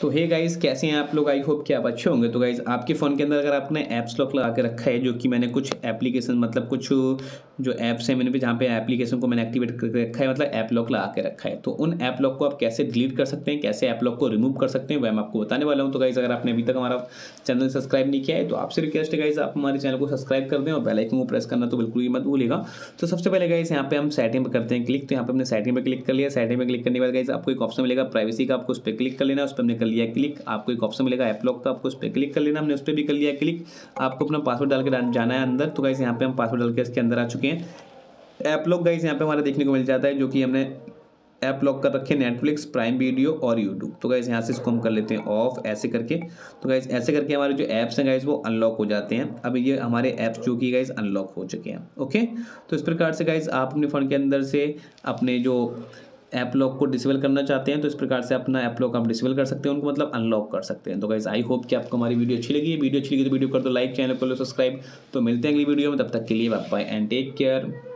तो hey guys, कैसे हैं आप लोग? आई होप कि आप अच्छे होंगे। तो गाइज़, आपके फ़ोन के अंदर अगर आपने ऐप्स लॉक लगा के रखा है, जो कि मैंने कुछ एप्लीकेशन मतलब कुछ जो ऐप्स हैं मैंने पे जहाँ पे एप्लीकेशन को मैंने एक्टिवेट करके रखा है, मतलब ऐप लॉक लगा के रखा है, तो उन ऐप लॉक को आप कैसे डिलीट कर सकते हैं, कैसे ऐप लॉक को रिमूव कर सकते हैं, वह मैं आपको बताने वाला हूँ। तो गाइज़, अगर आपने अभी तक हमारा चैनल सब्सक्राइब नहीं किया है तो आपसे रिक्वेस्ट है गाइज़, आप हमारे चैनल को सब्सक्राइब कर दें और बेल आइकन को प्रेस करना तो बिल्कुल ही मत भूलिएगा। तो सबसे पहले गाइज़, यहाँ पे हम सेटिंग पर करते हैं क्लिक। तो यहाँ पे हमने सेटिंग पर क्लिक कर लिया। सेटिंग पर क्लिक करने के बाद गाइज़ आपको एक ऑप्शन मिलेगा प्राइवेसी का, आपको उस पर क्लिक कर लेना। उस पर हमने लिया क्लिक। आपको एक ऑप्शन मिलेगा ऐप लॉक का, आपको उस पर क्लिक कर लेना। हमने उस पर भी कर लिया क्लिक। आपको अपना पासवर्ड डाल के जाना है अंदर। तो गाइस, यहाँ पे हम पासवर्ड डाल के इसके अंदर आ चुके हैं। ऐप लॉक गाइस यहाँ पे हमारा देखने को मिल जाता है, जो कि हमने ऐप लॉक कर रखे नेटफ्लिक्स, प्राइम वीडियो और यूट्यूब। तो गाइस यहाँ से इसको हम कर लेते हैं ऑफ, ऐसे करके। तो गाइस ऐसे करके हमारे जो ऐप्स हैं गाइस वो अनलॉक हो जाते हैं। अब ये हमारे ऐप्स जो कि गाइस अनलॉक हो चुके हैं। ओके, तो इस प्रकार से गाइस आप अपने फ़ोन के अंदर से अपने जो ऐप लॉक को डिसेबल करना चाहते हैं तो इस प्रकार से अपना ऐप लॉक आप डिसेबल कर सकते हैं, उनको मतलब अनलॉक कर सकते हैं। तो गाइस आई होप कि आपको हमारी वीडियो अच्छी लगी है। वीडियो अच्छी लगी तो वीडियो कर दो लाइक, चैनल को लो सब्सक्राइब। तो मिलते हैं अगली वीडियो में, तब तक के लिए bye bye and take care.